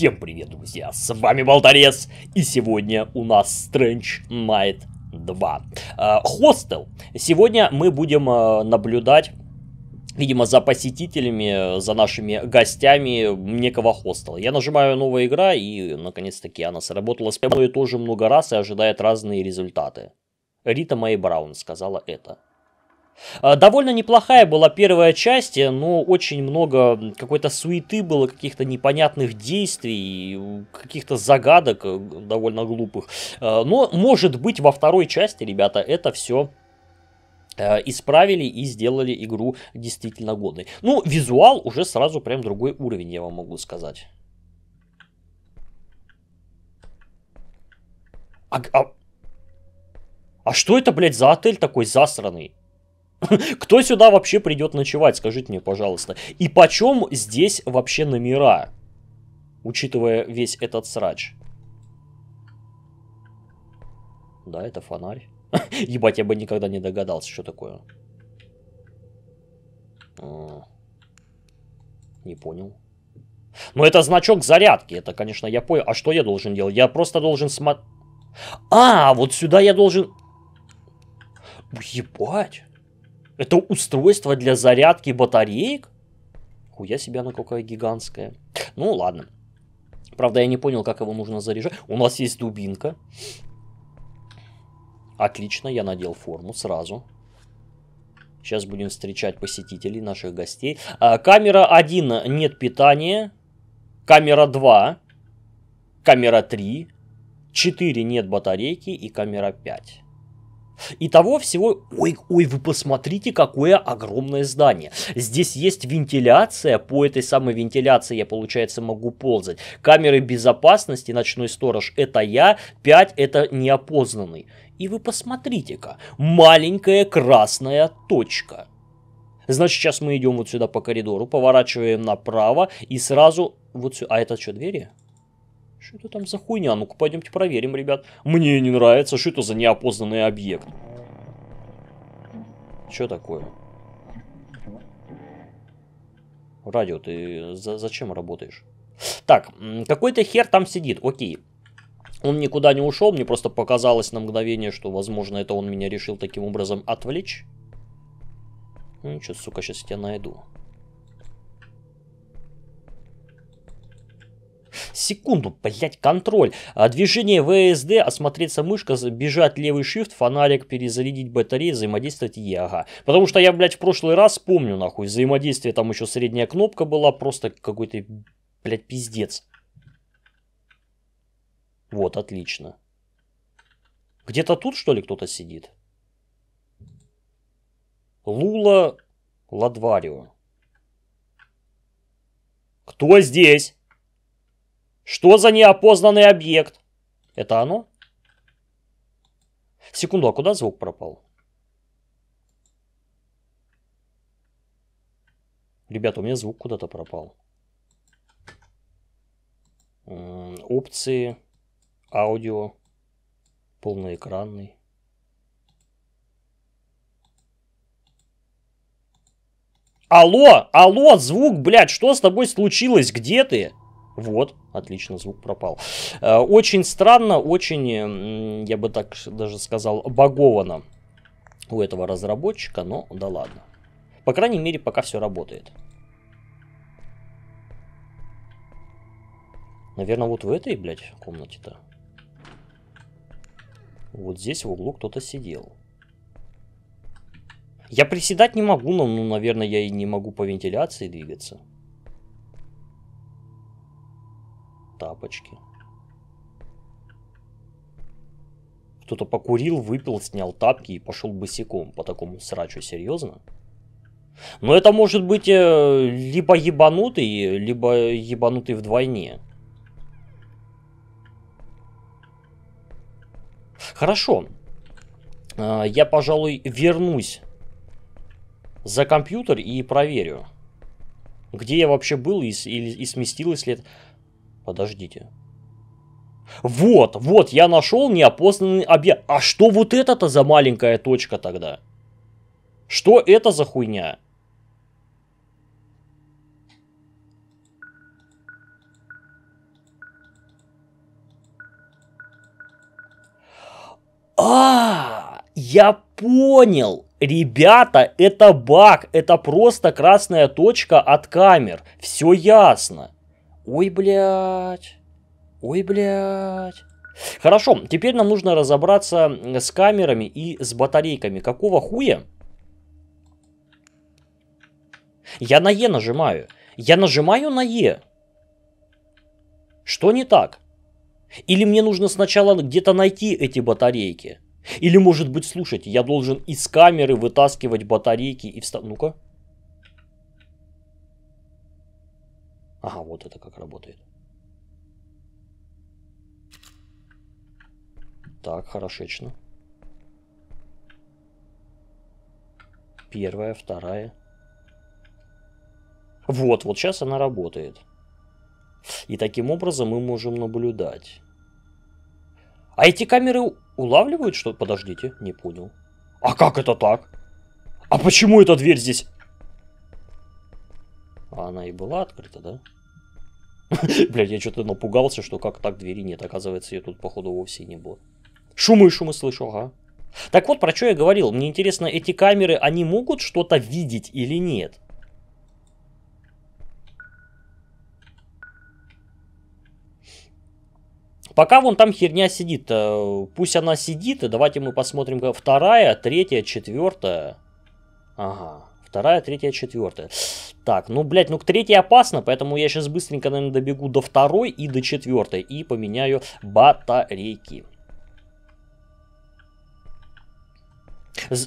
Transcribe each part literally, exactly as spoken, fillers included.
Всем привет, друзья, с вами Болтарез, и сегодня у нас Strange Night два. Хостел. Сегодня мы будем наблюдать, видимо, за посетителями, за нашими гостями некого хостела. Я нажимаю «Новая игра», и, наконец-таки, она сработала. С мной тоже много раз и ожидает разные результаты. Рита Мэй Браун сказала это. Довольно неплохая была первая часть, но очень много какой-то суеты было, каких-то непонятных действий, каких-то загадок довольно глупых. Но, может быть, во второй части, ребята, это все исправили и сделали игру действительно годной. Ну, визуал уже сразу прям другой уровень, я вам могу сказать. А, а... а что это, блядь, за отель такой засраный? Кто сюда вообще придет ночевать, скажите мне, пожалуйста. И почем здесь вообще номера, учитывая весь этот срач? Да, это фонарь. Ебать, я бы никогда не догадался, что такое. А, не понял. Но это значок зарядки, это, конечно, я понял. А что я должен делать? Я просто должен смотреть... А, вот сюда я должен... Ебать. Это устройство для зарядки батареек? Хуя себе, она какая гигантская. Ну, ладно. Правда, я не понял, как его нужно заряжать. У нас есть дубинка. Отлично, я надел форму сразу. Сейчас будем встречать посетителей, наших гостей. А, камера один, нет питания. Камера два. Камера три. четыре, нет батарейки. И камера пять. Итого всего... Ой, ой, вы посмотрите, какое огромное здание. Здесь есть вентиляция. По этой самой вентиляции я, получается, могу ползать. Камеры безопасности, ночной сторож — это я. пять — это неопознанный. И вы посмотрите-ка. Маленькая красная точка. Значит, сейчас мы идем вот сюда по коридору, поворачиваем направо и сразу... вот сюда. А это что, двери? Что это там за хуйня? Ну-ка, пойдемте проверим, ребят. Мне не нравится. Что это за неопознанный объект? Что такое? Радио, ты за зачем работаешь? Так, какой-то хер там сидит. Окей. Он никуда не ушел. Мне просто показалось на мгновение, что, возможно, это он меня решил таким образом отвлечь. Ну, что, сука, сейчас я тебя найду. Секунду, блять, контроль. Движение вэ эс дэ, осмотреться мышка, бежать левый shift, фонарик, перезарядить батарею, взаимодействовать Е, ага. Потому что я, блядь, в прошлый раз помню, нахуй, взаимодействие, там еще средняя кнопка была, просто какой-то, блядь, пиздец. Вот, отлично. Где-то тут, что ли, кто-то сидит? Лула Ладварио. Кто здесь? Что за неопознанный объект? Это оно? Секунду, а куда звук пропал? Ребята, у меня звук куда-то пропал. Опции, аудио, полноэкранный. Алло, алло, звук, блядь, что с тобой случилось? Где ты? Вот, отлично, звук пропал. Очень странно, очень, я бы так даже сказал, баговано у этого разработчика, но да ладно. По крайней мере, пока все работает. Наверное, вот в этой, блядь, комнате-то. Вот здесь в углу кто-то сидел. Я приседать не могу, но, ну, наверное, я и не могу по вентиляции двигаться. Тапочки. Кто-то покурил, выпил, снял тапки и пошел босиком по такому срачу, серьезно? Но это может быть либо ебанутый, либо ебанутый вдвойне. Хорошо. Я, пожалуй, вернусь за компьютер и проверю, где я вообще был и, и, и сместилось ли это... Подождите. Вот, вот, я нашел неопознанный объект. А что вот это-то за маленькая точка тогда? Что это за хуйня? А, я понял. Ребята, это баг. Это просто красная точка от камер. Все ясно. Ой, блядь. Ой, блядь. Хорошо, теперь нам нужно разобраться с камерами и с батарейками. Какого хуя? Я на Е нажимаю. Я нажимаю на Е. Что не так? Или мне нужно сначала где-то найти эти батарейки? Или, может быть, слушайте, я должен из камеры вытаскивать батарейки и встав... Ну-ка. Ага, вот это как работает. Так, хорошечно. Первая, вторая. Вот, вот сейчас она работает. И таким образом мы можем наблюдать. А эти камеры улавливают что-то? Подождите, не понял. А как это так? А почему эта дверь здесь? А она и была открыта, да? Блядь, я что-то напугался, что как так двери нет. Оказывается, ее тут, походу, вовсе не было. Шумы, шумы слышу, ага. Так вот, про что я говорил. Мне интересно, эти камеры, они могут что-то видеть или нет? Пока вон там херня сидит, пусть она сидит, и давайте мы посмотрим, вторая, третья, четвертая, ага, вторая, третья, четвертая, так, ну, блядь, ну, к третьей опасно, поэтому я сейчас быстренько, наверное, добегу до второй и до четвертой, и поменяю батарейки.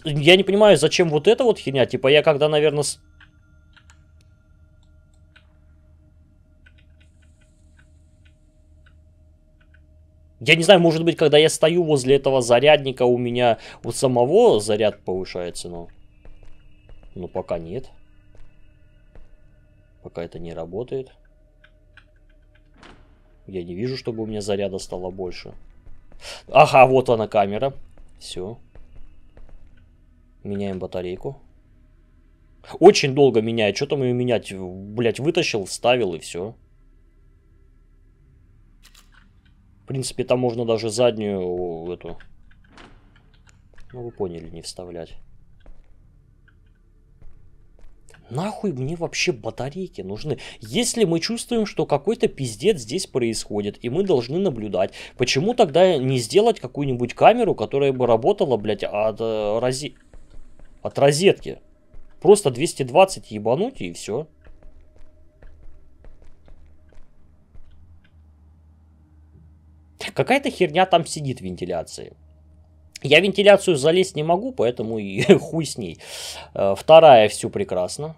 Я не понимаю, зачем вот эта вот херня, типа, я когда, наверное, с... Я не знаю, может быть, когда я стою возле этого зарядника, у меня у самого заряд повышается, но... Но пока нет. Пока это не работает. Я не вижу, чтобы у меня заряда стало больше. Ага, вот она камера. Все. Меняем батарейку. Очень долго меняет. Что там ее менять? Блять, вытащил, вставил и все. В принципе, там можно даже заднюю эту... Ну, вы поняли, не вставлять. Нахуй мне вообще батарейки нужны? Если мы чувствуем, что какой-то пиздец здесь происходит, и мы должны наблюдать, почему тогда не сделать какую-нибудь камеру, которая бы работала, блядь, от, э, розе... от розетки? Просто двести двадцать ебануть и все. Какая-то херня там сидит в вентиляции. Я в вентиляцию залезть не могу, поэтому и хуй с ней. Вторая, все прекрасно.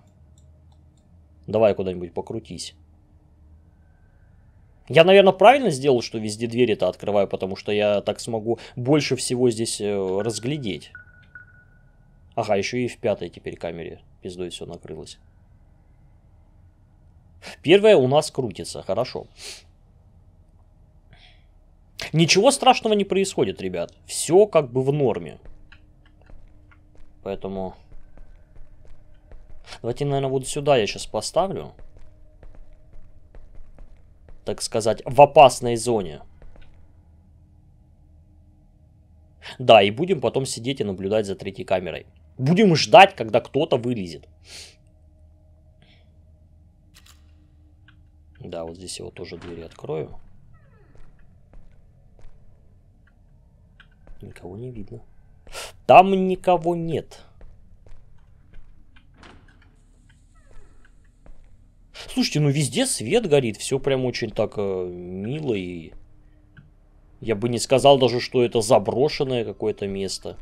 Давай куда-нибудь покрутись. Я, наверное, правильно сделал, что везде двери-то открываю, потому что я так смогу больше всего здесь разглядеть. Ага, еще и в пятой теперь камере пиздой все накрылось. Первая у нас крутится, хорошо. Ничего страшного не происходит, ребят. Все как бы в норме. Поэтому... Давайте, наверное, вот сюда я сейчас поставлю. Так сказать, в опасной зоне. Да, и будем потом сидеть и наблюдать за третьей камерой. Будем ждать, когда кто-то вылезет. Да, вот здесь его тоже двери открою. Никого не видно. Там никого нет. Слушайте, ну везде свет горит. Все прям очень так э, мило. И я бы не сказал даже, что это заброшенное какое-то место.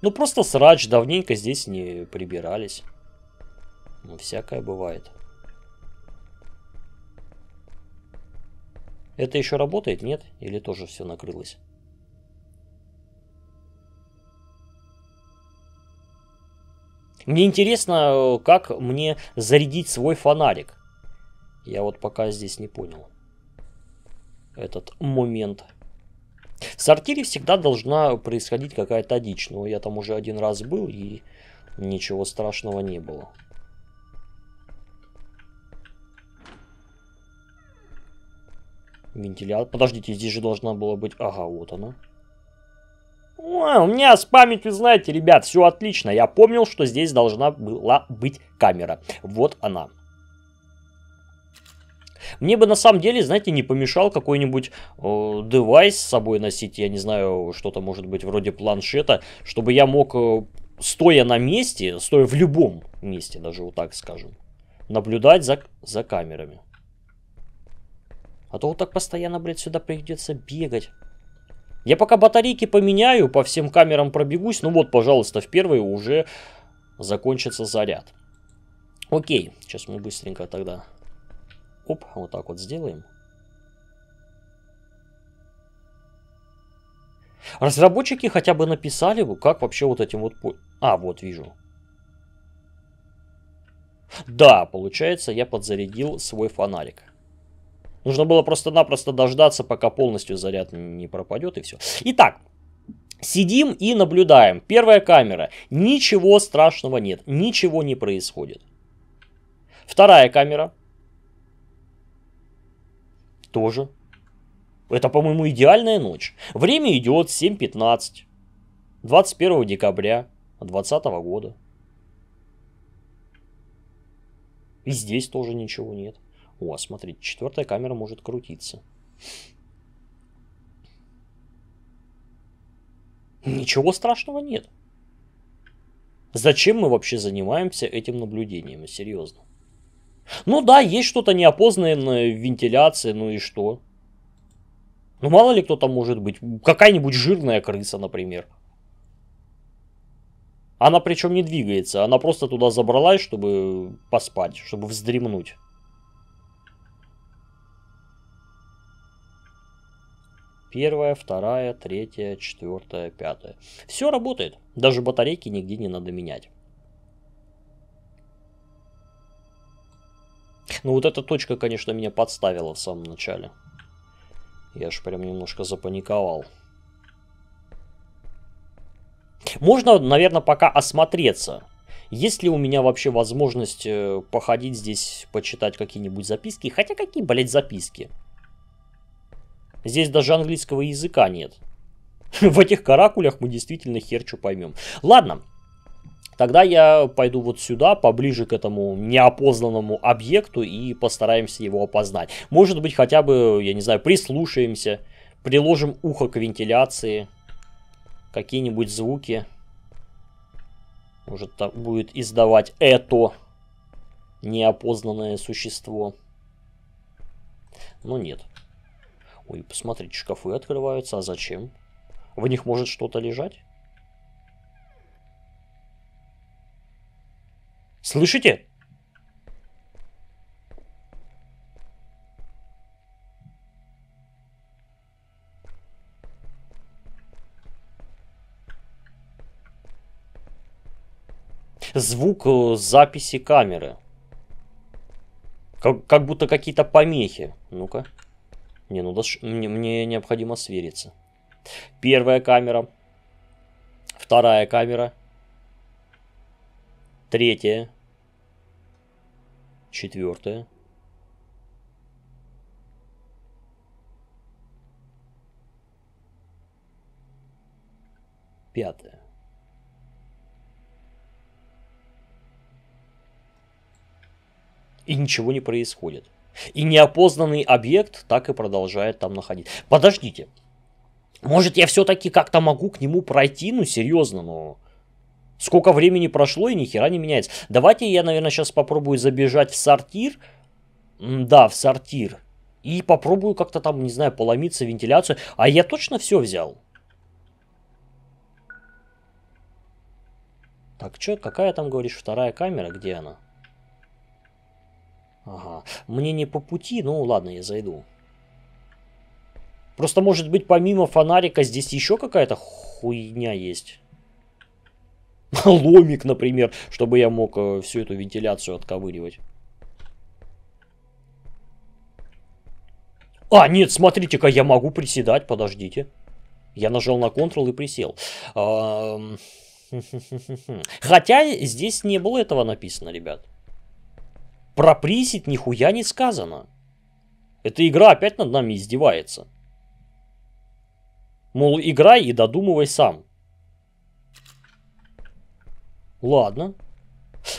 Ну просто срач. Давненько здесь не прибирались. Ну всякое бывает. Это еще работает, нет? Или тоже все накрылось? Мне интересно, как мне зарядить свой фонарик. Я вот пока здесь не понял этот момент. В сортире всегда должна происходить какая-то дичь. Но я там уже один раз был, и ничего страшного не было. Вентилятор. Подождите, здесь же должна была быть... Ага, вот она. Ой, у меня с памятью, знаете, ребят, все отлично. Я помнил, что здесь должна была быть камера. Вот она. Мне бы на самом деле, знаете, не помешал какой-нибудь э, девайс с собой носить. Я не знаю, что-то может быть вроде планшета, чтобы я мог, э, стоя на месте, стоя в любом месте, даже вот так скажем, наблюдать за, за камерами. А то вот так постоянно, блядь, сюда придется бегать. Я пока батарейки поменяю, по всем камерам пробегусь. Ну вот, пожалуйста, в первой уже закончится заряд. Окей, сейчас мы быстренько тогда... Оп, вот так вот сделаем. Разработчики хотя бы написали, как вообще вот этим вот... А, вот, вижу. Да, получается, я подзарядил свой фонарик. Нужно было просто-напросто дождаться, пока полностью заряд не пропадет, и все. Итак, сидим и наблюдаем. Первая камера. Ничего страшного нет, ничего не происходит. Вторая камера. Тоже. Это, по-моему, идеальная ночь. Время идет семь пятнадцать. двадцать первого декабря двадцатого года. И здесь тоже ничего нет. О, смотрите, четвертая камера может крутиться. Ничего страшного нет. Зачем мы вообще занимаемся этим наблюдением? Серьезно. Ну да, есть что-то неопознанное в вентиляции, ну и что? Ну мало ли кто там может быть. Какая-нибудь жирная крыса, например. Она причем не двигается, она просто туда забралась, чтобы поспать, чтобы вздремнуть. Первая, вторая, третья, четвертая, пятая. Все работает. Даже батарейки нигде не надо менять. Ну вот эта точка, конечно, меня подставила в самом начале. Я аж прям немножко запаниковал. Можно, наверное, пока осмотреться. Есть ли у меня вообще возможность походить здесь, почитать какие-нибудь записки? Хотя какие, блядь, записки? Здесь даже английского языка нет. В этих каракулях мы действительно херчу поймем. Ладно. Тогда я пойду вот сюда, поближе к этому неопознанному объекту, и постараемся его опознать. Может быть, хотя бы, я не знаю, прислушаемся, приложим ухо к вентиляции, какие-нибудь звуки. Может, там будет издавать это неопознанное существо. Но нет. Ой, посмотрите, шкафы открываются, а зачем? В них может что-то лежать? Слышите? Звук записи камеры. Как, как будто какие-то помехи. Ну-ка. Не, ну даже мне, мне необходимо свериться. Первая камера. Вторая камера. Третья. Четвертая. Пятая. И ничего не происходит. И неопознанный объект так и продолжает там находиться. Подождите. Может, я все-таки как-то могу к нему пройти? Ну, серьезно, но... Сколько времени прошло, и ни хера не меняется. Давайте я, наверное, сейчас попробую забежать в сортир. Да, в сортир. И попробую как-то там, не знаю, поломиться, вентиляцию. А я точно все взял? Так, что, какая там, говоришь, вторая камера? Где она? Ага. Мне не по пути, ну ладно, я зайду. Просто, может быть, помимо фонарика здесь еще какая-то хуйня есть. Ломик, например, чтобы я мог всю эту вентиляцию отковыривать. А, нет, смотрите-ка, я могу приседать, подождите. Я нажал на Ctrl и присел. Хотя здесь не было этого написано, ребят. Про присед нихуя не сказано. Эта игра опять над нами издевается. Мол, играй и додумывай сам. Ладно.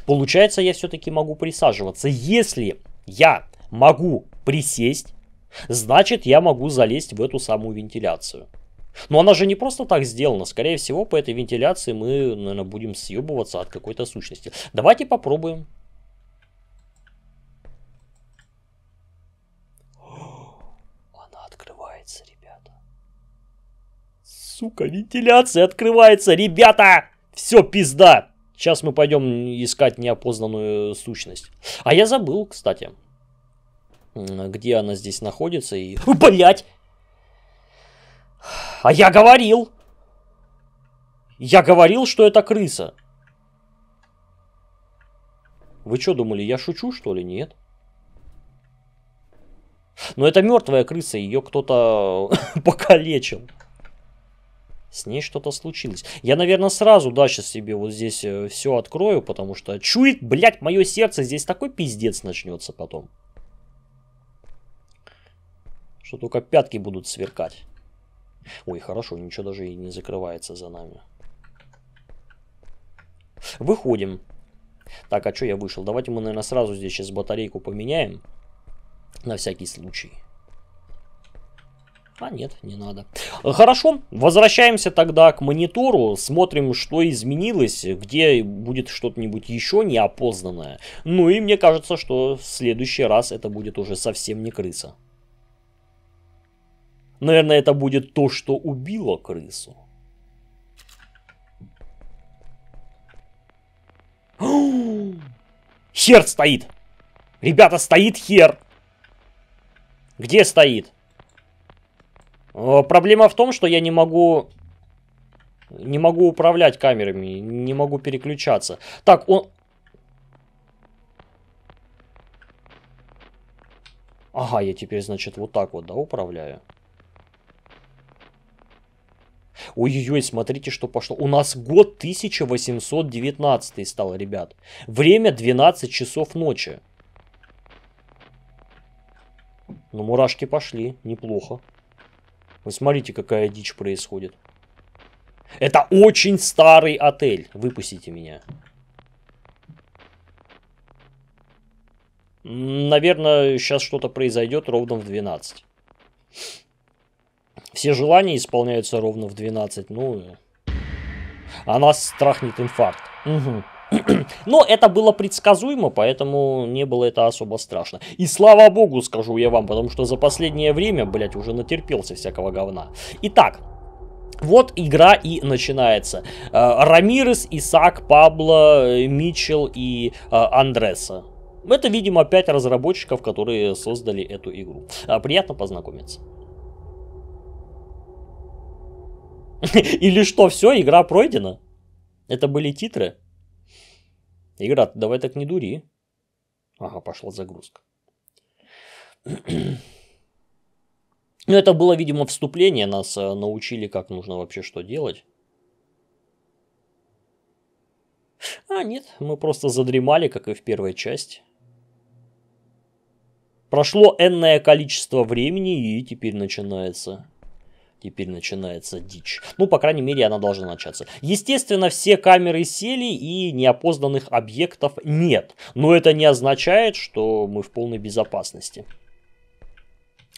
Получается, я все-таки могу присаживаться. Если я могу присесть, значит, я могу залезть в эту самую вентиляцию. Но она же не просто так сделана. Скорее всего, по этой вентиляции мы, наверное, будем съебываться от какой-то сущности. Давайте попробуем. Она открывается, ребята. Сука, вентиляция открывается, ребята! Все, пизда! Сейчас мы пойдем искать неопознанную сущность. А я забыл, кстати, где она здесь находится и... Блять! А я говорил! Я говорил, что это крыса. Вы что думали, я шучу, что ли? Нет. Но это мертвая крыса, ее кто-то покалечил. С ней что-то случилось. Я, наверное, сразу, да, сейчас себе вот здесь все открою, потому что чует, блядь, мое сердце, здесь такой пиздец начнется потом. Что только пятки будут сверкать. Ой, хорошо, ничего даже и не закрывается за нами. Выходим. Так, а что я вышел? Давайте мы, наверное, сразу здесь сейчас батарейку поменяем. На всякий случай. А нет, не надо. Хорошо, возвращаемся тогда к монитору. Смотрим, что изменилось, где будет что-нибудь еще неопознанное. Ну и мне кажется, что в следующий раз это будет уже совсем не крыса. Наверное, это будет то, что убило крысу. Хер стоит! Ребята, стоит хер! Где стоит? Проблема в том, что я не могу... Не могу управлять камерами, не могу переключаться. Так, он... Ага, я теперь, значит, вот так вот, да, управляю. Ой-ой-ой, смотрите, что пошло. У нас год тысяча восемьсот девятнадцатый стал, ребят. Время двенадцать часов ночи. Ну, мурашки пошли, неплохо. Вы смотрите, какая дичь происходит. Это очень старый отель. Выпустите меня. Наверное, сейчас что-то произойдет ровно в двенадцать. Все желания исполняются ровно в двенадцать. Ну, а нас страхнет инфаркт. Угу. Но это было предсказуемо, поэтому не было это особо страшно. И слава богу, скажу я вам, потому что за последнее время, блядь, уже натерпелся всякого говна. Итак, вот игра и начинается. Рамирес, Исаак, Пабло, Митчел и Андреса. Это, видимо, опять разработчиков, которые создали эту игру. Приятно познакомиться. Или что, все, игра пройдена? Это были титры? Игра, давай так не дури. Ага, пошла загрузка. Ну, это было, видимо, вступление. Нас научили, как нужно вообще что делать. А, нет, мы просто задремали, как и в первой части. Прошло энное количество времени, и теперь начинается... Теперь начинается дичь. Ну, по крайней мере, она должна начаться. Естественно, все камеры сели и неопознанных объектов нет. Но это не означает, что мы в полной безопасности.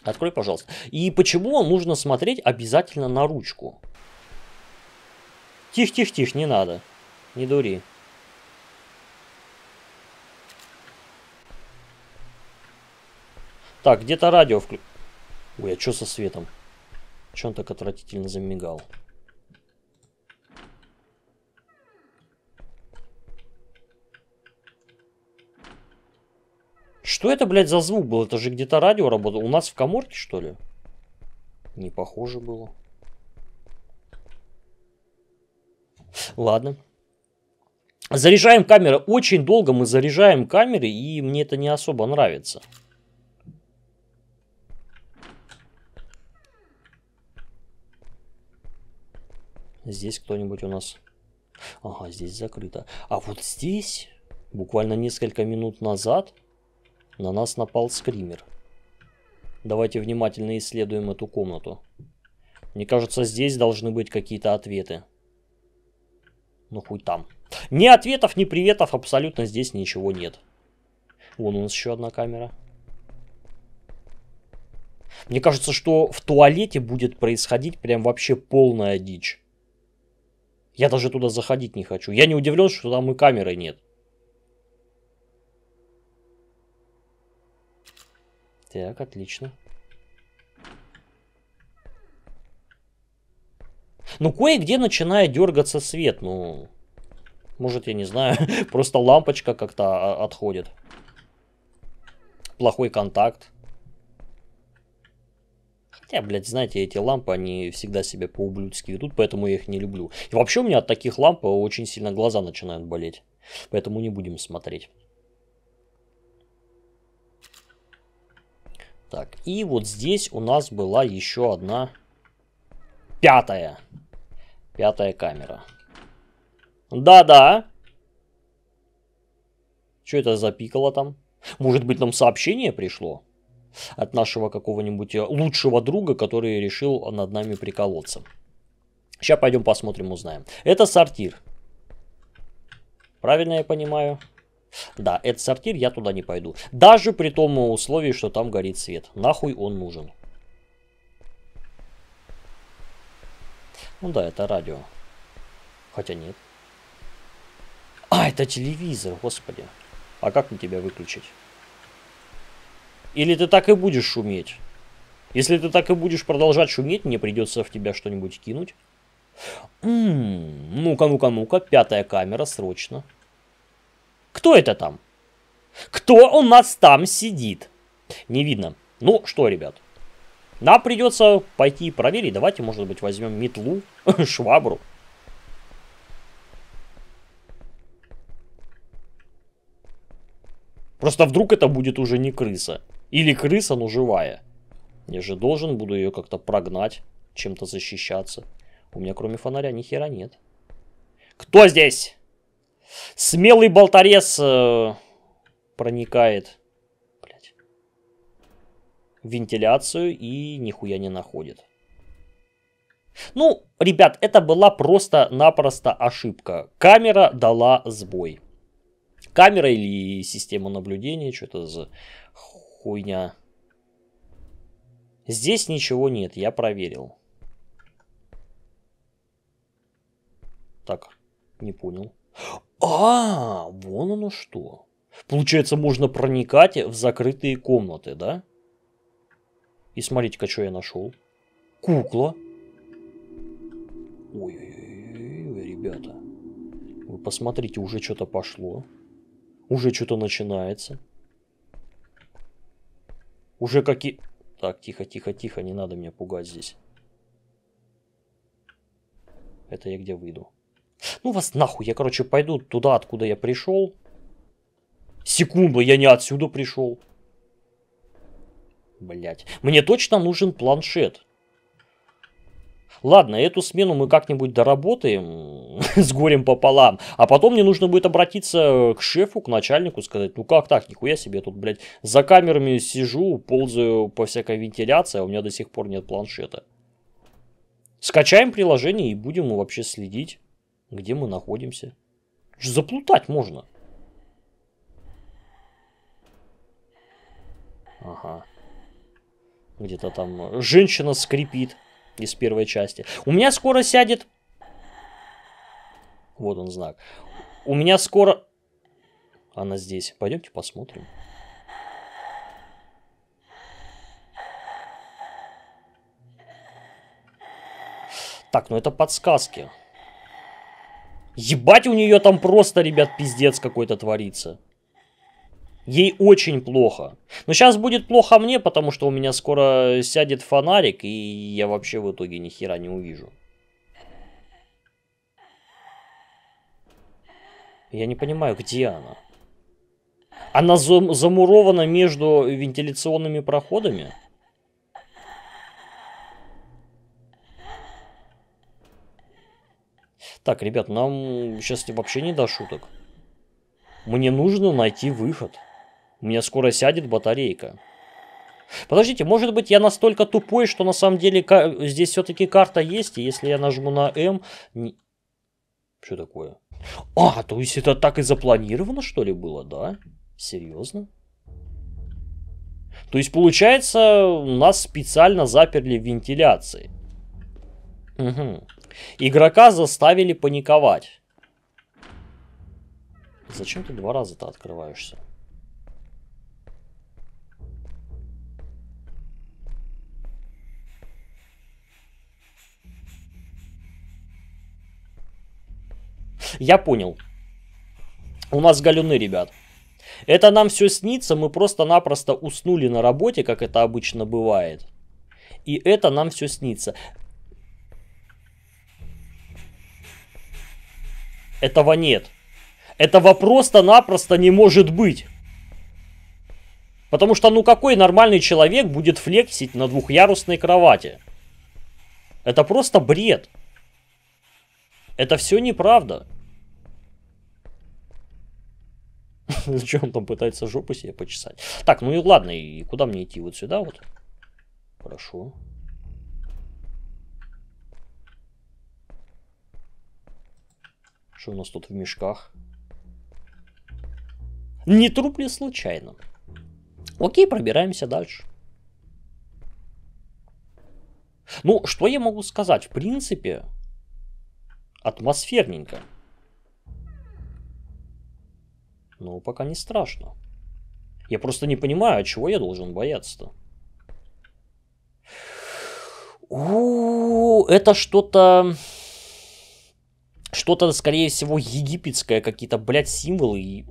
Открой, пожалуйста. И почему нужно смотреть обязательно на ручку? Тихо-тихо-тихо, не надо. Не дури. Так, где-то радио вклю... Ой, а что со светом? Чё он так отвратительно замигал? Что это, блядь, за звук был? Это же где-то радио работало. У нас в каморке, что ли? Не похоже было. Ладно. Заряжаем камеры. Очень долго мы заряжаем камеры, и мне это не особо нравится. Здесь кто-нибудь у нас... Ага, здесь закрыто. А вот здесь, буквально несколько минут назад, на нас напал скример. Давайте внимательно исследуем эту комнату. Мне кажется, здесь должны быть какие-то ответы. Ну, хуй там. Ни ответов, ни приветов абсолютно здесь ничего нет. Вон у нас еще одна камера. Мне кажется, что в туалете будет происходить прям вообще полная дичь. Я даже туда заходить не хочу. Я не удивлен, что там и камеры нет. Так, отлично. Ну, кое-где начинает дергаться свет. Ну, может, я не знаю, просто лампочка как-то отходит. Плохой контакт. Хотя, блядь, знаете, эти лампы, они всегда себя по-ублюдски ведут, поэтому я их не люблю. И вообще у меня от таких ламп очень сильно глаза начинают болеть. Поэтому не будем смотреть. Так, и вот здесь у нас была еще одна пятая. Пятая камера. Да-да. Что это запикало там? Может быть, нам сообщение пришло? От нашего какого-нибудь лучшего друга, который решил над нами приколоться. Сейчас пойдем посмотрим, узнаем. Это сортир. Правильно я понимаю? Да, это сортир, я туда не пойду. Даже при том условии, что там горит свет. Нахуй он нужен. Ну да, это радио. Хотя нет. А, это телевизор, господи. А как мне тебя выключить? Или ты так и будешь шуметь? Если ты так и будешь продолжать шуметь, мне придется в тебя что-нибудь кинуть. М-м-м, ну-ка, ну-ка, ну-ка, пятая камера, срочно. Кто это там? Кто у нас там сидит? Не видно. Ну что, ребят, нам придется пойти проверить. Давайте, может быть, возьмем метлу, швабру. Просто вдруг это будет уже не крыса. Или крыса, но живая. Я же должен буду ее как-то прогнать, чем-то защищаться. У меня кроме фонаря ни хера нет. Кто здесь? Смелый болтарез э, проникает блядь, в вентиляцию и нихуя не находит. Ну, ребят, это была просто-напросто ошибка. Камера дала сбой. Камера или система наблюдения, что-то за хуйня. Здесь ничего нет, я проверил. Так, не понял. А, вон оно что. Получается, можно проникать в закрытые комнаты, да? И смотрите-ка, что я нашел. Кукла. Ой-ой-ой, ребята. Вы посмотрите, уже что-то пошло. Уже что-то начинается. Уже какие... Так, тихо-тихо-тихо, не надо меня пугать здесь. Это я где выйду? Ну вас нахуй, я, короче, пойду туда, откуда я пришел. Секунду, я не отсюда пришел. Блять. Мне точно нужен планшет. Ладно, эту смену мы как-нибудь доработаем с горем пополам. А потом мне нужно будет обратиться к шефу, к начальнику, сказать, ну как так, нихуя себе, тут, блядь, за камерами сижу, ползаю по всякой вентиляции, а у меня до сих пор нет планшета. Скачаем приложение и будем вообще следить, где мы находимся. Заплутать можно. Ага. Где-то там женщина скрипит. Из первой части. У меня скоро сядет... Вот он знак. У меня скоро... Она здесь. Пойдемте посмотрим. Так, ну это подсказки. Ебать, у нее там просто, ребят, пиздец какой-то творится. Ей очень плохо. Но сейчас будет плохо мне, потому что у меня скоро сядет фонарик, и я вообще в итоге ни хера не увижу. Я не понимаю, где она. Она зам- замурована между вентиляционными проходами? Так, ребят, нам сейчас вообще не до шуток. Мне нужно найти выход. У меня скоро сядет батарейка. Подождите, может быть, я настолько тупой, что на самом деле здесь все-таки карта есть, и если я нажму на М... Не... Что такое? А, то есть это так и запланировано, что ли, было, да? Серьезно? То есть, получается, нас специально заперли в вентиляции. Угу. Игрока заставили паниковать. Зачем ты два раза-то открываешься? Я понял. У нас галюны, ребят. Это нам все снится, мы просто-напросто уснули на работе, как это обычно бывает. И это нам все снится. Этого нет. Этого просто-напросто не может быть. Потому что ну какой нормальный человек будет флексить на двухъярусной кровати? Это просто бред. Это все неправда. Зачем он там пытается жопу себе почесать? Так, ну и ладно, и куда мне идти? Вот сюда вот? Хорошо. Что у нас тут в мешках? Не труп ли случайно? Окей, пробираемся дальше. Ну, что я могу сказать? В принципе, атмосферненько. Ну, пока не страшно. Я просто не понимаю, чего я должен бояться-то. У-у-у, это что-то... Что-то, скорее всего, египетское. Какие-то, блядь, символы. И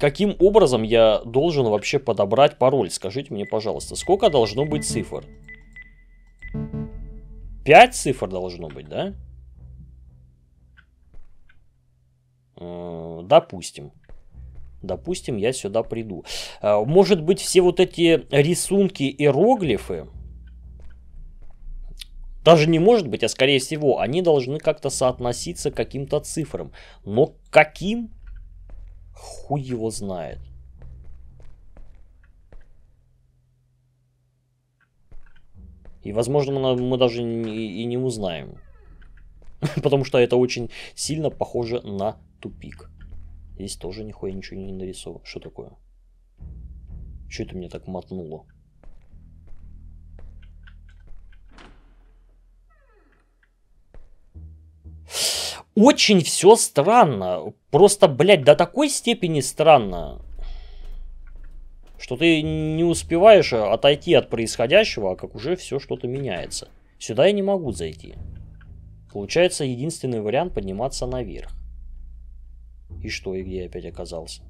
каким образом я должен вообще подобрать пароль? Скажите мне, пожалуйста, сколько должно быть цифр? Пять цифр должно быть, да? Допустим. Допустим, я сюда приду. Может быть, все вот эти рисунки, иероглифы, даже не может быть, а скорее всего, они должны как-то соотноситься к каким-то цифрам. Но каким? Хуй его знает. И, возможно, мы даже и не узнаем. Потому что это очень сильно похоже на тупик. Здесь тоже нихуя ничего не нарисовано. Что такое? Что это меня так мотнуло? Очень все странно. Просто, блядь, до такой степени странно, что ты не успеваешь отойти от происходящего, а как уже все что-то меняется. Сюда я не могу зайти. Получается, единственный вариант — подниматься наверх. И что, и где я опять оказался?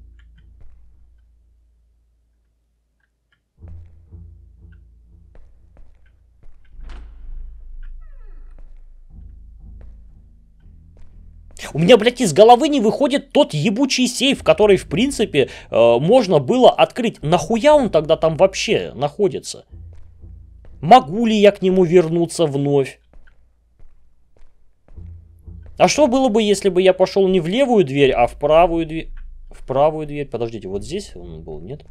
У меня, блядь, из головы не выходит тот ебучий сейф, который, в принципе, э, можно было открыть. Нахуя он тогда там вообще находится? Могу ли я к нему вернуться вновь? А что было бы, если бы я пошел не в левую дверь, а в правую дверь? В правую дверь. Подождите, вот здесь он был, нет?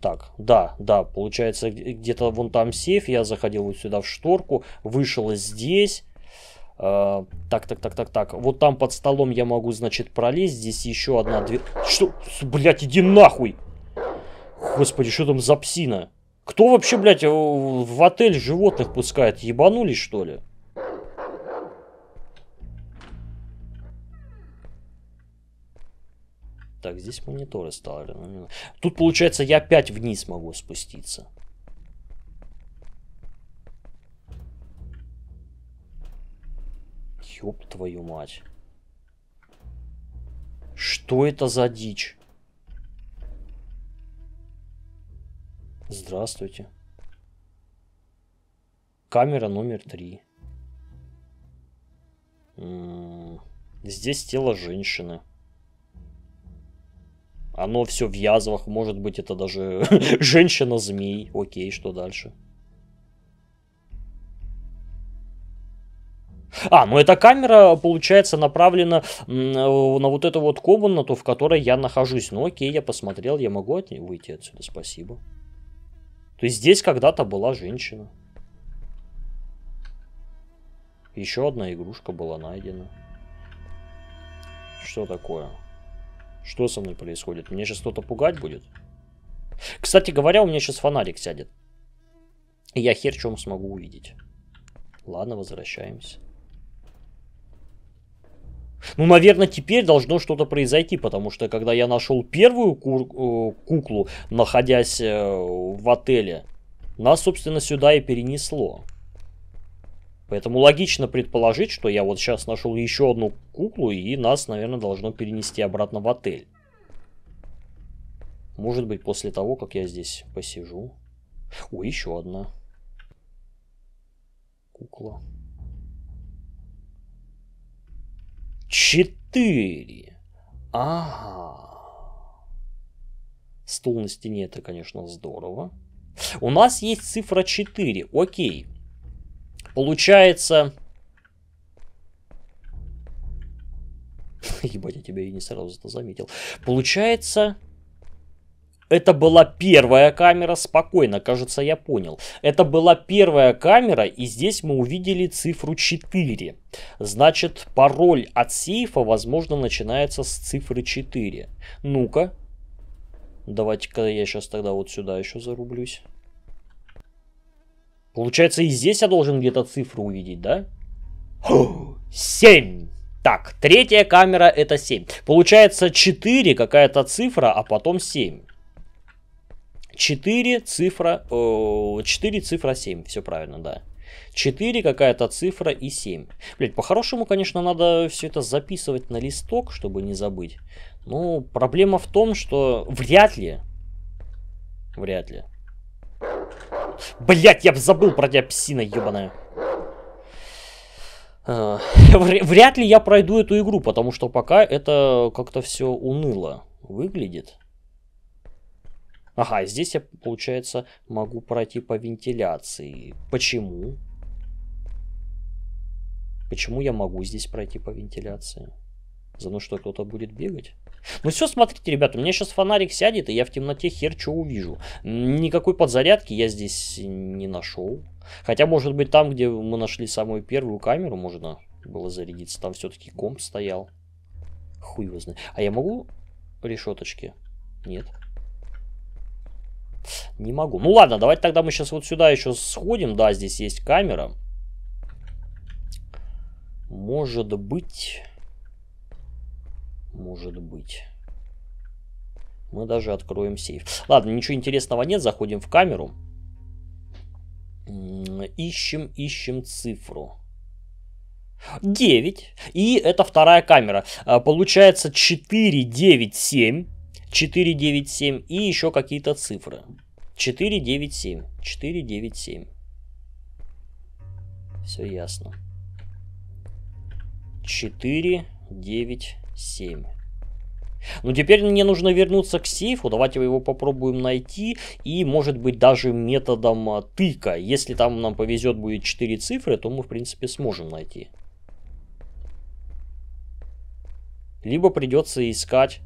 Так, да, да, получается, где-то вон там сейф. Я заходил вот сюда в шторку, вышел здесь. Э, так, так, так, так, так. Вот там под столом я могу, значит, пролезть. Здесь еще одна дверь. Что? Блядь, иди нахуй! Господи, что там за псина? Кто вообще, блядь, в отель животных пускает? Ебанулись, что ли? Так, здесь мониторы стали. Тут, получается, я опять вниз могу спуститься. Ёб твою мать. Что это за дичь? Здравствуйте. Камера номер три. Здесь тело женщины. Оно все в язвах. Может быть, это даже женщина-змей. Окей, что дальше? А, ну эта камера, получается, направлена на вот эту вот комнату, в которой я нахожусь. Ну окей, я посмотрел. Я могу от нее выйти отсюда? Спасибо. То есть здесь когда-то была женщина. Еще одна игрушка была найдена. Что такое? Что со мной происходит? Мне сейчас кто-то пугать будет? Кстати говоря, у меня сейчас фонарик сядет. И я хер чем смогу увидеть. Ладно, возвращаемся. Ну, наверное, теперь должно что-то произойти, потому что, когда я нашел первую куклу, находясь в отеле, нас, собственно, сюда и перенесло. Поэтому логично предположить, что я вот сейчас нашел еще одну куклу, и нас, наверное, должно перенести обратно в отель. Может быть, после того, как я здесь посижу. О, еще одна кукла. Четыре. Ага. Стул на стене, это, конечно, здорово. У нас есть цифра четыре. Окей. Получается... Ебать, я тебя и не сразу-то заметил. Получается... Это была первая камера, спокойно, кажется, я понял. Это была первая камера, и здесь мы увидели цифру четыре. Значит, пароль от сейфа, возможно, начинается с цифры четыре. Ну-ка. Давайте-ка я сейчас тогда вот сюда еще зарублюсь. Получается, и здесь я должен где-то цифру увидеть, да? семь! Так, третья камера — это семь. Получается, четыре, какая-то цифра, а потом семь. четыре цифра, четыре цифра семь, все правильно, да. четыре какая-то цифра и семь. Блять, по-хорошему, конечно, надо все это записывать на листок, чтобы не забыть. Но проблема в том, что вряд ли, вряд ли. Блять, я забыл про тебя, псина ебаная. Вряд ли я пройду эту игру, потому что пока это как-то все уныло выглядит. Ага, здесь я, получается, могу пройти по вентиляции. Почему? Почему я могу здесь пройти по вентиляции? За мной что, кто-то будет бегать? Ну все, смотрите, ребята, у меня сейчас фонарик сядет, и я в темноте хер что увижу. Никакой подзарядки я здесь не нашел. Хотя, может быть, там, где мы нашли самую первую камеру, можно было зарядиться. Там все-таки комп стоял. Хуй его знает. А я могу решеточки? Нет. Не могу. Ну ладно, давайте тогда мы сейчас вот сюда еще сходим. Да, здесь есть камера. Может быть... Может быть... Мы даже откроем сейф. Ладно, ничего интересного нет. Заходим в камеру. Ищем, ищем цифру. девять. И это вторая камера. Получается четыре, девять, семь. четыре, девять, семь и еще какие-то цифры. четыре, девять, семь. четыре, девять, семь. Все ясно. четыре, девять, семь. Ну, теперь мне нужно вернуться к сейфу. Давайте его попробуем найти. И, может быть, даже методом тыка. Если там нам повезет, будет четыре цифры, то мы, в принципе, сможем найти. Либо придется искать...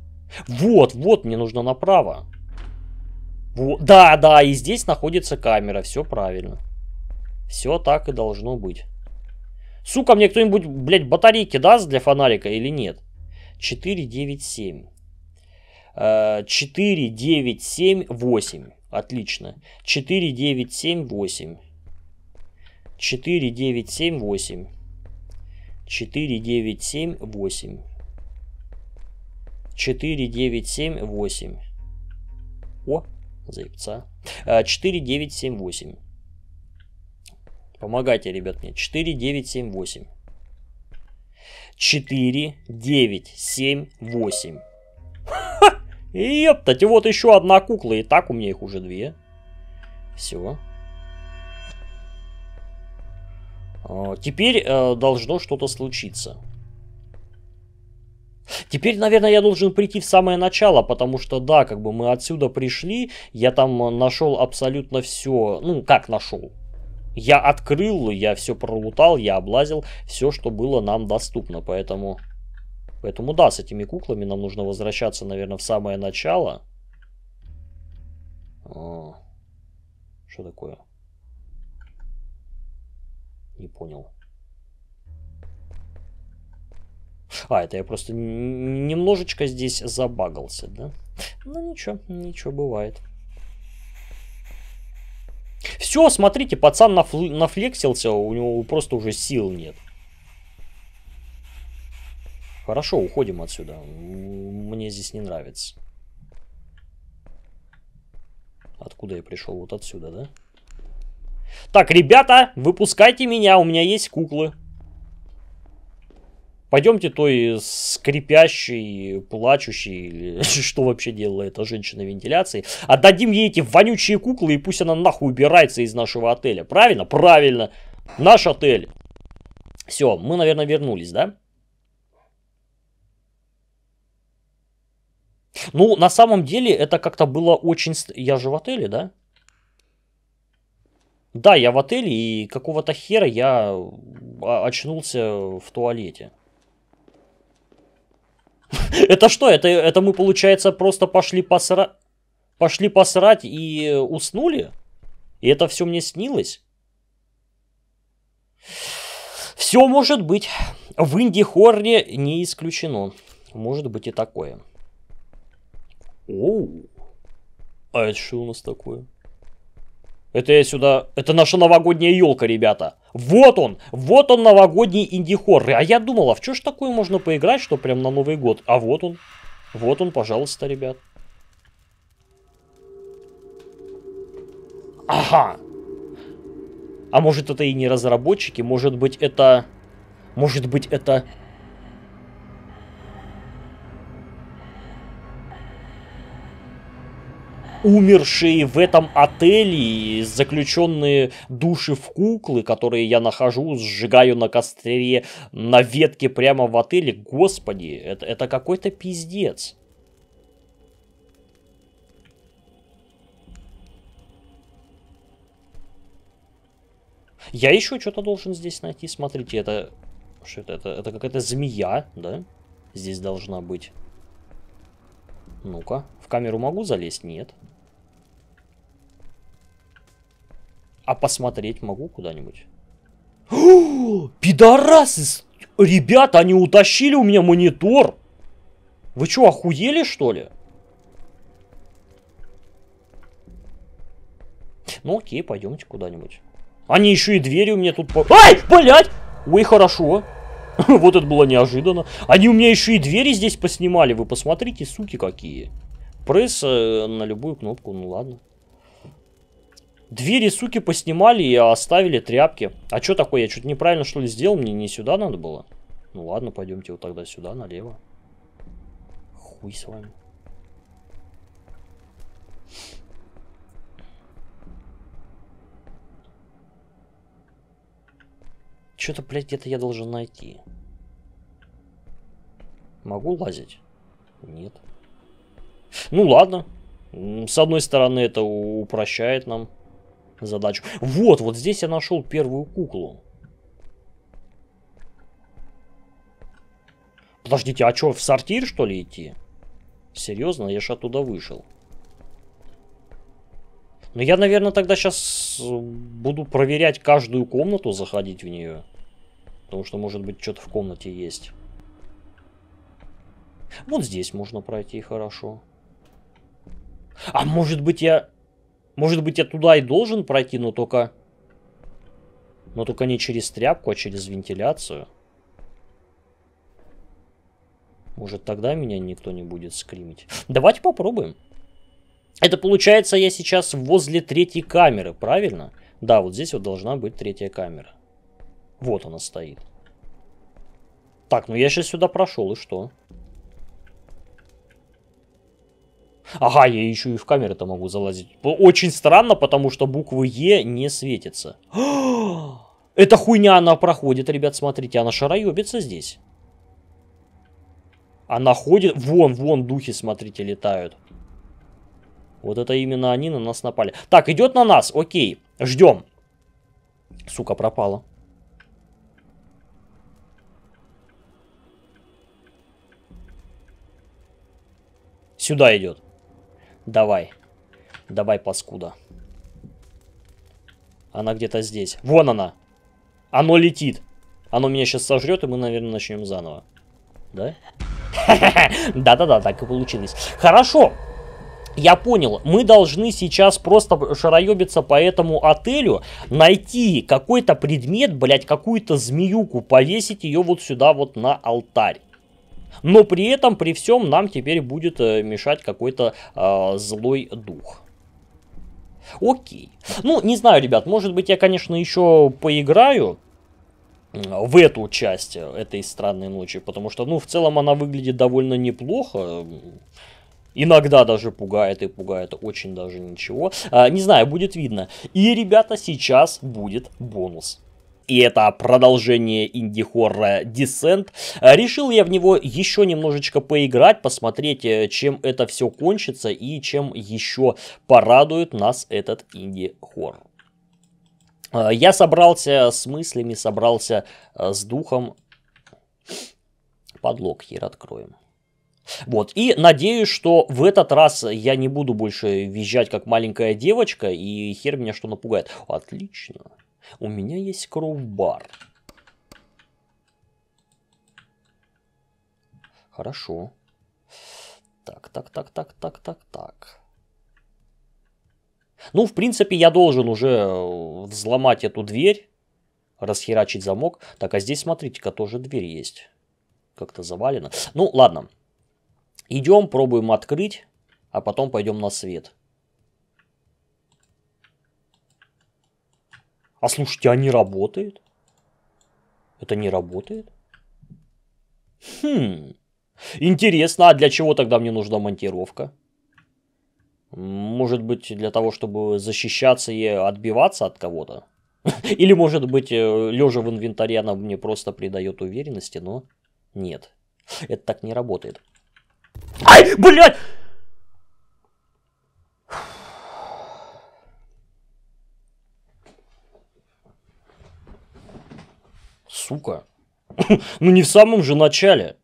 Вот, вот, мне нужно направо. Вот, да, да, и здесь находится камера, все правильно. Все так и должно быть. Сука, мне кто-нибудь, блядь, батарейки даст для фонарика или нет? четыре, девять, семь. четыре, девять, семь, восемь. Отлично. четыре, девять, семь, восемь. четыре, девять, семь, восемь. четыре, девять, семь, восемь. четыре, девять, семь, восемь. О, заебца. четыре, девять, семь, восемь. Помогайте, ребят, мне. четыре, девять, семь, восемь. четыре, девять, семь, восемь. Ха! Ептать, вот еще одна кукла. И так у меня их уже две. Все. Теперь должно что-то случиться. Теперь, наверное, я должен прийти в самое начало, потому что, да, как бы мы отсюда пришли, я там нашел абсолютно все, ну, как нашел? Я открыл, я все пролутал, я облазил все, что было нам доступно, поэтому, поэтому, да, с этими куклами нам нужно возвращаться, наверное, в самое начало. О, что такое? Не понял. А, это я просто немножечко здесь забагался, да? Ну ничего, ничего, бывает. Все, смотрите, пацан нафл- нафлексился, у него просто уже сил нет. Хорошо, уходим отсюда. Мне здесь не нравится. Откуда я пришел? Вот отсюда, да? Так, ребята, выпускайте меня, у меня есть куклы. Пойдемте той скрипящей, плачущей, или что вообще делала эта женщина вентиляции. Отдадим ей эти вонючие куклы, и пусть она нахуй убирается из нашего отеля. Правильно? Правильно. Наш отель. Все, мы, наверное, вернулись, да? Ну, на самом деле, это как-то было очень... Я же в отеле, да? Да, я в отеле, и какого-то хера я очнулся в туалете. Это что? Это, это мы, получается, просто пошли посрать... Пошли посрать и уснули? И это все мне снилось? Все может быть. В инди-хорроре не исключено. Может быть и такое. Оу. А это что у нас такое? Это я сюда... Это наша новогодняя елка, ребята. Вот он! Вот он, новогодний инди-хоррор. А я думала, в чё ж такое можно поиграть, что прям на Новый год? А вот он. Вот он, пожалуйста, ребят. Ага. А может, это и не разработчики? Может быть, это... Может быть, это... Умершие в этом отеле, заключенные души в куклы, которые я нахожу, сжигаю на костре, на ветке прямо в отеле. Господи, это, это какой-то пиздец. Я еще что-то должен здесь найти. Смотрите, это... Что это? Это, это какая-то змея, да? Здесь должна быть. Ну-ка, в камеру могу залезть? Нет. А посмотреть могу куда-нибудь? Пидорасы! Ребята, они утащили у меня монитор! Вы что, охуели, что ли? Ну окей, пойдемте куда-нибудь. Они еще и двери у меня тут... По... Ай, блядь! Ой, хорошо. Вот это было неожиданно. Они у меня еще и двери здесь поснимали. Вы посмотрите, суки какие. Пресс на любую кнопку, ну ладно. Двери, суки, поснимали и оставили тряпки. А что такое? Я что-то неправильно, что ли, сделал? Мне не сюда надо было? Ну ладно, пойдемте вот тогда сюда, налево. Хуй с вами. Что-то, блядь, где-то я должен найти. Могу лазить? Нет. Ну ладно. С одной стороны, это упрощает нам задачу. Вот, вот здесь я нашел первую куклу. Подождите, а что, в сортир, что ли, идти? Серьезно, я же оттуда вышел. Ну, я, наверное, тогда сейчас буду проверять каждую комнату, заходить в нее. Потому что, может быть, что-то в комнате есть. Вот здесь можно пройти, хорошо. А может быть, я... Может быть, я туда и должен пройти, но только... Но только не через тряпку, а через вентиляцию. Может, тогда меня никто не будет скримить. Давайте попробуем. Это получается, я сейчас возле третьей камеры, правильно? Да, вот здесь вот должна быть третья камера. Вот она стоит. Так, ну я сейчас сюда прошел, и что? Ага, я еще и в камеры-то могу залазить. Очень странно, потому что буквы Е не светятся. Эта хуйня, она проходит, ребят, смотрите, она шароебится здесь. Она ходит, вон, вон духи, смотрите, летают. Вот это именно они на нас напали. Так, идет на нас, окей, ждем. Сука, пропала. Сюда идет. Давай. Давай, паскуда. Она где-то здесь. Вон она. Оно летит. Оно меня сейчас сожрет, и мы, наверное, начнем заново. да? Да-да-да, так и получилось. Хорошо. Я понял, мы должны сейчас просто шароебиться по этому отелю, найти какой-то предмет, блядь, какую-то змеюку, повесить ее вот сюда вот на алтарь. Но при этом, при всем, нам теперь будет мешать какой-то э, злой дух. Окей. Ну, не знаю, ребят, может быть, я, конечно, еще поиграю в эту часть этой странной ночи, потому что, ну, в целом она выглядит довольно неплохо. Иногда даже пугает, и пугает очень даже ничего. А, не знаю, будет видно. И, ребята, сейчас будет бонус. И это продолжение инди-хоррора Descent. Решил я в него еще немножечко поиграть, посмотреть, чем это все кончится и чем еще порадует нас этот инди-хоррор. Я собрался с мыслями, собрался с духом. Подлог хер откроем. Вот, и надеюсь, что в этот раз я не буду больше визжать, как маленькая девочка, и хер меня что напугает. Отлично. У меня есть кроув-бар. Хорошо. Так, так, так, так, так, так, так. Ну, в принципе, я должен уже взломать эту дверь, расхерачить замок. Так, а здесь, смотрите-ка, тоже дверь есть. Как-то завалено. Ну, ладно. Идем, пробуем открыть, а потом пойдем на свет. А слушайте, а не работает? Это не работает? Хм. Интересно, а для чего тогда мне нужна монтировка? Может быть, для того, чтобы защищаться и отбиваться от кого-то? Или, может быть, лежа в инвентаре она мне просто придает уверенности, но нет. Это так не работает. Ай, блядь! Сука. Ну не в самом же начале.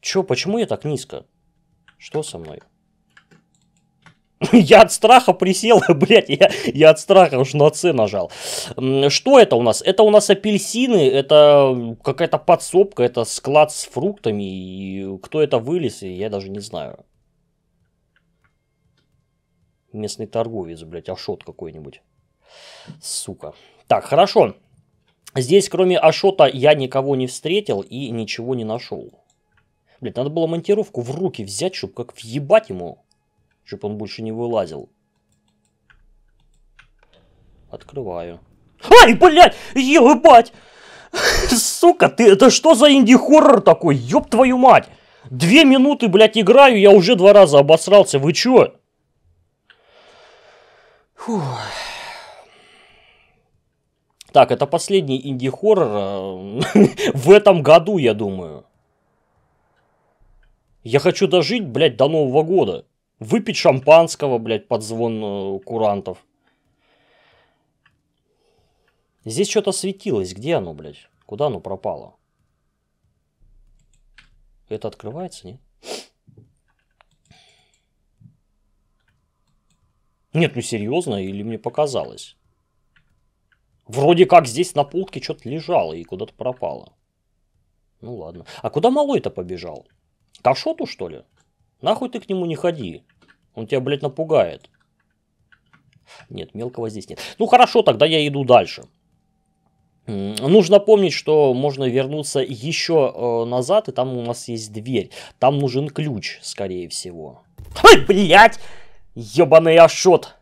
Чё, почему я так низко? Что со мной? Я от страха присел, блядь, я, я от страха уж на С нажал. Что это у нас? Это у нас апельсины, это какая-то подсобка, это склад с фруктами. И кто это вылез, я даже не знаю. Местный торговец, блядь, ашот какой-нибудь. Сука. Так, хорошо. Здесь кроме ашота я никого не встретил и ничего не нашел. Блядь, надо было монтировку в руки взять, чтобы как въебать ему... Чтоб он больше не вылазил. Открываю. Ай, блядь! Ебать! Сука, ты, это что за инди-хоррор такой? Ёб твою мать! Две минуты, блядь, играю, я уже два раза обосрался. Вы чё? Фух. Так, это последний инди-хоррор в этом году, я думаю. Я хочу дожить, блядь, до Нового года. Выпить шампанского, блядь, под звон курантов. Здесь что-то светилось. Где оно, блядь? Куда оно пропало? Это открывается, нет? Нет, ну серьезно, или мне показалось? Вроде как здесь на полке что-то лежало и куда-то пропало. Ну ладно. А куда малой-то побежал? К ашоту, что ли? Нахуй ты к нему не ходи. Он тебя, блядь, напугает. Нет, мелкого здесь нет. Ну хорошо, тогда я иду дальше. Нужно помнить, что можно вернуться еще назад, и там у нас есть дверь. Там нужен ключ, скорее всего. Ай, блядь! Ёбаный ашот!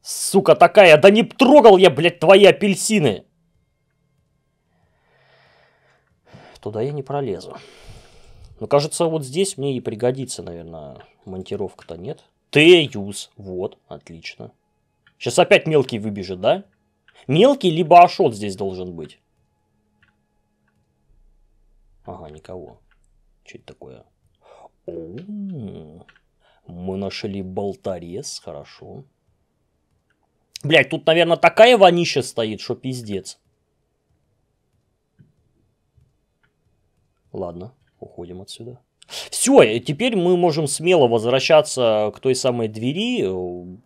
Сука такая! Да не трогал я, блядь, твои апельсины! Туда я не пролезу. Ну, кажется, вот здесь мне и пригодится, наверное, монтировка-то нет. Т-юз. Вот, отлично. Сейчас опять мелкий выбежит, да? Мелкий либо ашот здесь должен быть. Ага, никого. Что это такое? О-о-о. Мы нашли болтарез, хорошо. Блядь, тут, наверное, такая вонища стоит, что пиздец. Ладно. Уходим отсюда. Все, теперь мы можем смело возвращаться к той самой двери,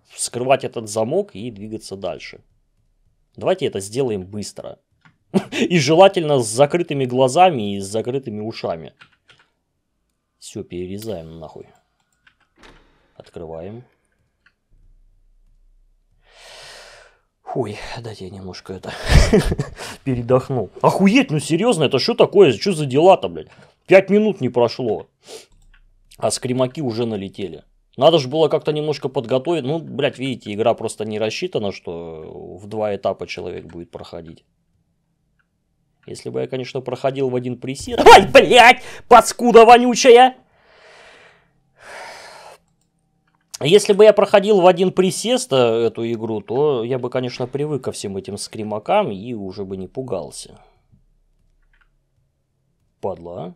вскрывать этот замок и двигаться дальше. Давайте это сделаем быстро. И желательно с закрытыми глазами и с закрытыми ушами. Все, перерезаем нахуй. Открываем. Ой, дайте я немножко это передохнул. Охуеть, ну серьезно, это что такое? Что за дела-то, блядь? Пять минут не прошло. А скримаки уже налетели. Надо же было как-то немножко подготовить. Ну, блядь, видите, игра просто не рассчитана, что в два этапа человек будет проходить. Если бы я, конечно, проходил в один присед... Ой, блядь, паскуда вонючая! Если бы я проходил в один присест эту игру, то я бы, конечно, привык ко всем этим скримакам и уже бы не пугался. Падла, а?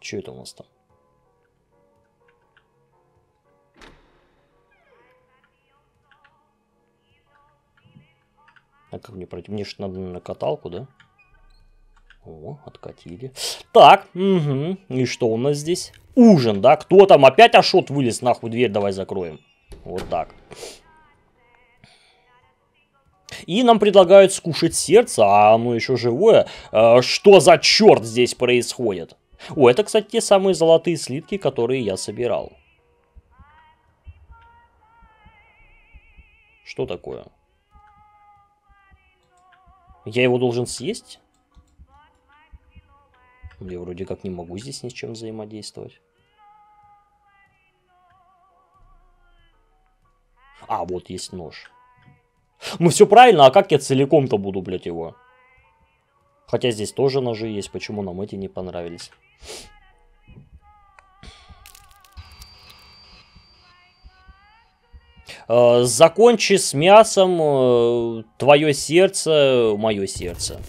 Че это у нас там? А как мне пройти? Мне же надо на каталку, да? О, откатили. Так, угу. И что у нас здесь? Ужин, да? Кто там? Опять Ашот вылез, нахуй, дверь давай закроем. Вот так. И нам предлагают скушать сердце, а оно еще живое. Что за черт здесь происходит? О, это, кстати, те самые золотые слитки, которые я собирал. Что такое? Я его должен съесть? Я вроде как не могу здесь ни с чем взаимодействовать. А, вот есть нож. Ну все правильно, а как я целиком-то буду, блядь, его? Хотя здесь тоже ножи есть, почему нам эти не понравились? Закончи с мясом, твое сердце, мое сердце.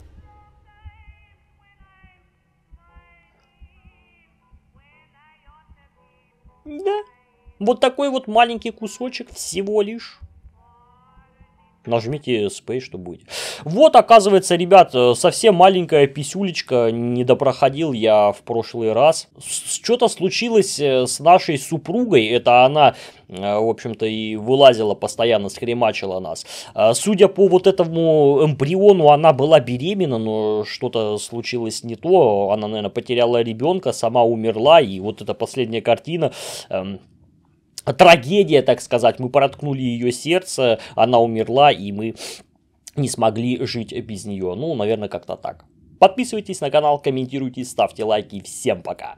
Да, вот такой вот маленький кусочек всего лишь. Нажмите Space, что будет. Вот, оказывается, ребят, совсем маленькая писюлечка. Недопроходил я в прошлый раз. Что-то случилось с нашей супругой. Это она, в общем-то, и вылазила постоянно, скремачила нас. Судя по вот этому эмбриону, она была беременна, но что-то случилось не то. Она, наверное, потеряла ребенка, сама умерла. И вот эта последняя картина... Трагедия, так сказать, мы проткнули ее сердце, она умерла, и мы не смогли жить без нее. Ну, наверное, как-то так. Подписывайтесь на канал, комментируйте, ставьте лайки. Всем пока!